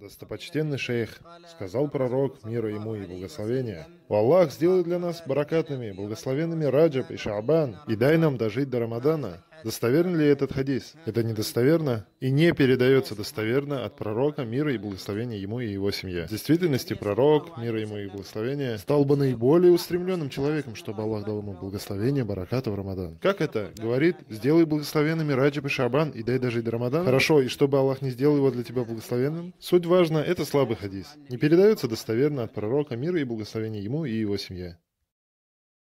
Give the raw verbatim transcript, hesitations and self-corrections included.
Достопочтенный шейх, сказал пророк, мир ему и благословение: «Аллах, сделай для нас баракатными, благословенными Раджаб и Шаабан, и дай нам дожить до Рамадана». Достоверен ли этот хадис? Это недостоверно и не передается достоверно от пророка, мира и благословения ему и его семье. В действительности пророк, мира ему и благословения, стал бы наиболее устремленным человеком, чтобы Аллах дал ему благословение, бараката в Рамадан. Как это? Говорит, сделай благословенными Раджаб и Шабан и дай дожить до Рамадан. Хорошо, и чтобы Аллах не сделал его для тебя благословенным? Суть важна, это слабый хадис. Не передается достоверно от пророка, мира и благословения ему и его семье.